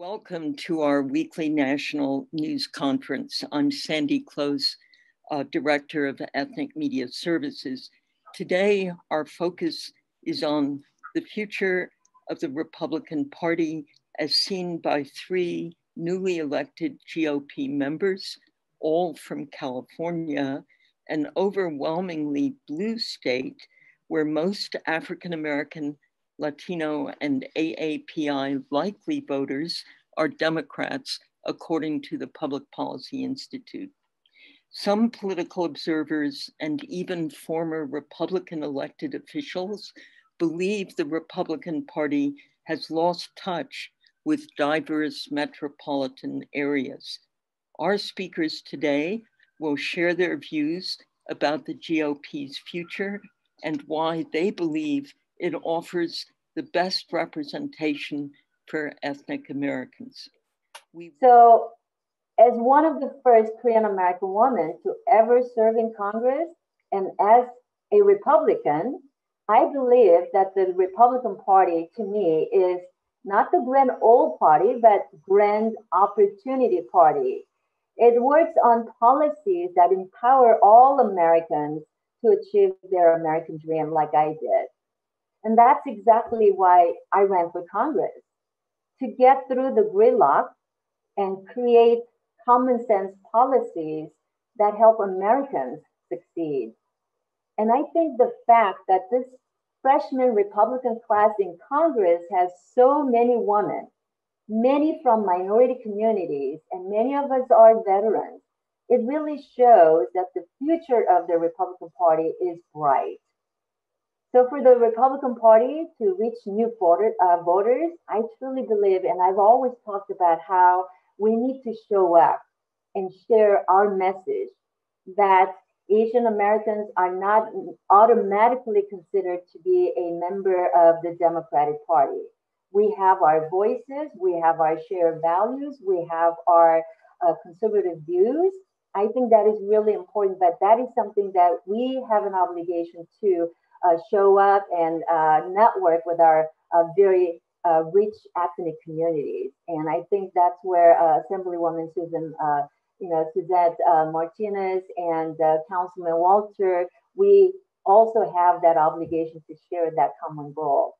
Welcome to our weekly national news conference. I'm Sandy Close, Director of Ethnic Media Services. Today, our focus is on the future of the Republican Party as seen by three newly elected GOP members, all from California, an overwhelmingly blue state where most African-American, Latino, and AAPI-likely voters are Democrats, according to the Public Policy Institute. Some political observers and even former Republican elected officials believe the Republican Party has lost touch with diverse metropolitan areas. Our speakers today will share their views about the GOP's future and why they believe it offers the best representation for ethnic Americans. So, as one of the first Korean American women to ever serve in Congress, and as a Republican, I believe that the Republican Party, to me, is not the grand old party, but grand opportunity party. It works on policies that empower all Americans to achieve their American dream, like I did. And that's exactly why I ran for Congress, to get through the gridlock and create common sense policies that help Americans succeed. And I think the fact that this freshman Republican class in Congress has so many women, many from minority communities, and many of us are veterans, it really shows that the future of the Republican Party is bright. So for the Republican Party to reach new voters, I truly believe, and I've always talked about how we need to show up and share our message that Asian Americans are not automatically considered to be a member of the Democratic Party. We have our voices, we have our shared values, we have our conservative views. I think that is really important, but that is something that we have an obligation to show up and network with our very rich ethnic communities. And I think that's where Assemblywoman Suzette Martinez and Councilman Walter, we also have that obligation to share that common goal.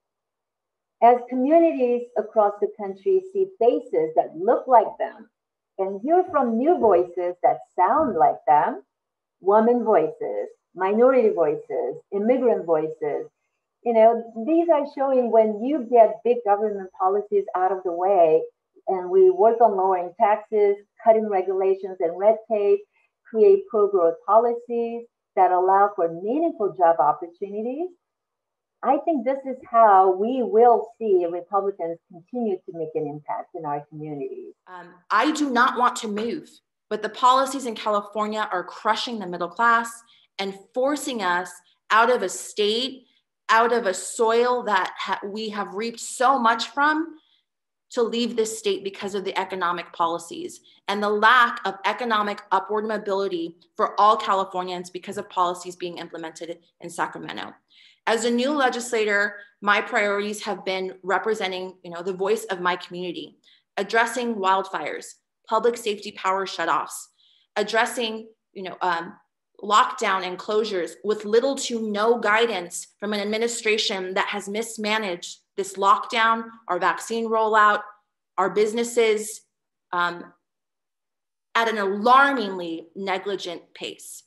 As communities across the country see faces that look like them and hear from new voices that sound like them, women voices, minority voices, immigrant voices, you know, these are showing when you get big government policies out of the way and we work on lowering taxes, cutting regulations and red tape, create pro-growth policies that allow for meaningful job opportunities. I think this is how we will see Republicans continue to make an impact in our communities. I do not want to move, but the policies in California are crushing the middle class and forcing us out of a state, out of a soil that we have reaped so much from, to leave this state because of the economic policies and the lack of economic upward mobility for all Californians because of policies being implemented in Sacramento. As a new legislator, my priorities have been representing, you know, the voice of my community, addressing wildfires, public safety power shutoffs, addressing, you know, lockdown and closures with little to no guidance from an administration that has mismanaged this lockdown, our vaccine rollout, our businesses at an alarmingly negligent pace.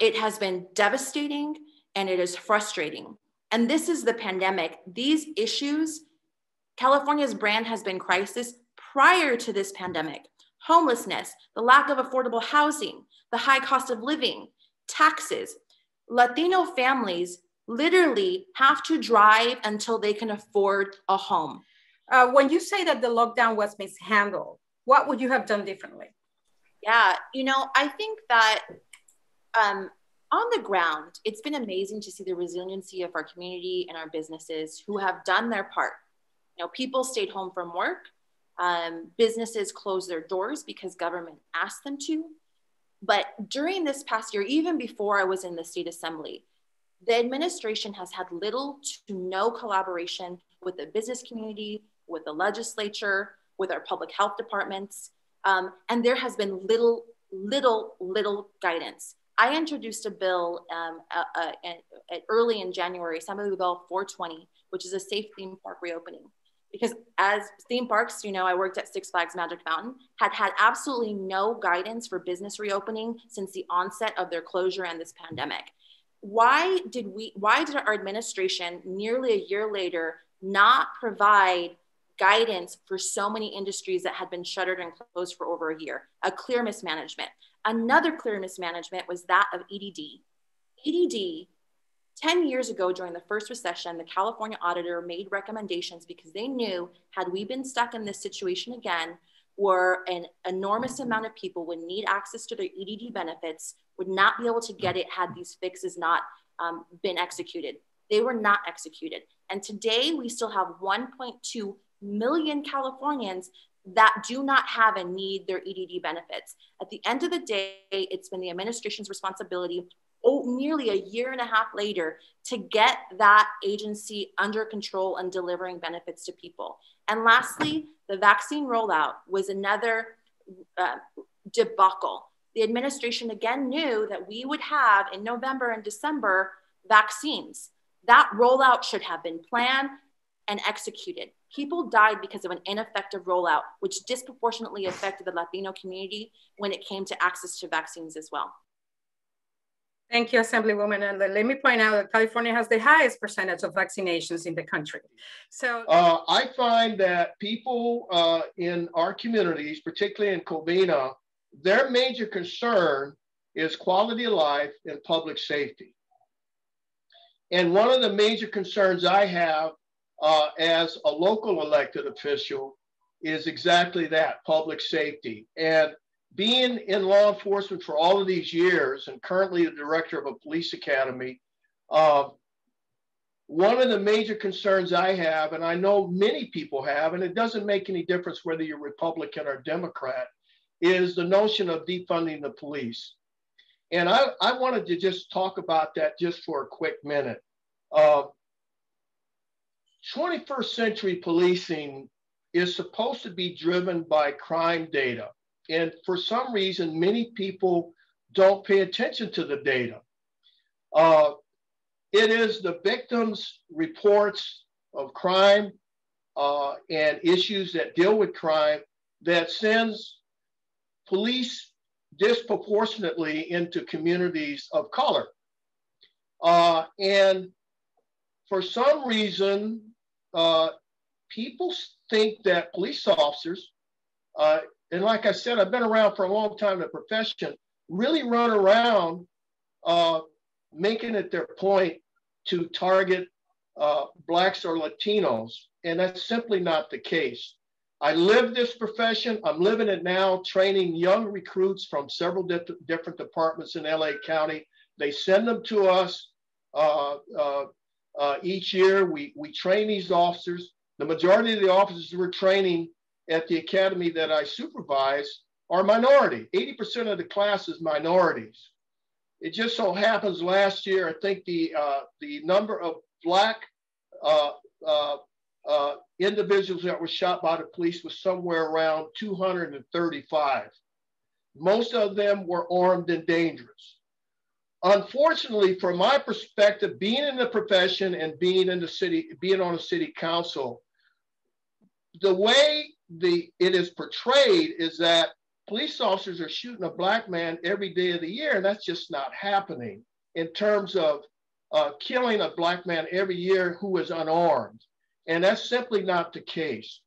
It has been devastating and it is frustrating. And this is the pandemic. These issues, California's brand has been crisis prior to this pandemic. Homelessness, the lack of affordable housing, the high cost of living, taxes. Latino families literally have to drive until they can afford a home. When you say that the lockdown was mishandled, what would you have done differently? Yeah, you know, I think that on the ground, it's been amazing to see the resiliency of our community and our businesses who have done their part. You know, people stayed home from work. Businesses closed their doors because government asked them to. But during this past year, even before I was in the state assembly, the administration has had little to no collaboration with the business community, with the legislature, with our public health departments. And there has been little guidance. I introduced a bill early in January, Assembly Bill 420, which is a safe theme park reopening. Because as theme parks, you know, I worked at Six Flags Magic Mountain, had had absolutely no guidance for business reopening since the onset of their closure and this pandemic. Why did our administration nearly a year later not provide guidance for so many industries that had been shuttered and closed for over a year? A clear mismanagement. Another clear mismanagement was that of EDD. EDD, 10 years ago during the first recession, the California auditor made recommendations because they knew had we been stuck in this situation again, where an enormous amount of people would need access to their EDD benefits, would not be able to get it had these fixes not been executed. They were not executed. And today we still have 1.2 million Californians that do not have and need their EDD benefits. At the end of the day, it's been the administration's responsibility nearly a year and a half later to get that agency under control and delivering benefits to people. And lastly, the vaccine rollout was another debacle. The administration again knew that we would have in November and December vaccines. That rollout should have been planned and executed. People died because of an ineffective rollout, which disproportionately affected the Latino community when it came to access to vaccines as well. Thank you, Assemblywoman. And let me point out that California has the highest percentage of vaccinations in the country. So I find that people in our communities, particularly in Covina, their major concern is quality of life and public safety. And one of the major concerns I have as a local elected official is exactly that, public safety. And being in law enforcement for all of these years and currently the director of a police academy, one of the major concerns I have, and I know many people have, and it doesn't make any difference whether you're Republican or Democrat, is the notion of defunding the police. And I wanted to just talk about that just for a quick minute. 21st century policing is supposed to be driven by crime data. And for some reason, many people don't pay attention to the data. It is the victims' reports of crime and issues that deal with crime that sends police disproportionately into communities of color. And for some reason, people think that police officers, and like I said, I've been around for a long time in the profession, really run around making it their point to target Blacks or Latinos. And that's simply not the case. I live this profession. I'm living it now, training young recruits from several different departments in LA County. They send them to us each year. We train these officers. The majority of the officers we're training at the academy that I supervise are minority. 80% of the class is minorities. It just so happens last year, I think the number of Black individuals that were shot by the police was somewhere around 235. Most of them were armed and dangerous. Unfortunately, from my perspective, being in the profession and being in the city, being on a city council, the way it is portrayed is that police officers are shooting a Black man every day of the year, and that's just not happening in terms of killing a Black man every year who is unarmed. And that's simply not the case.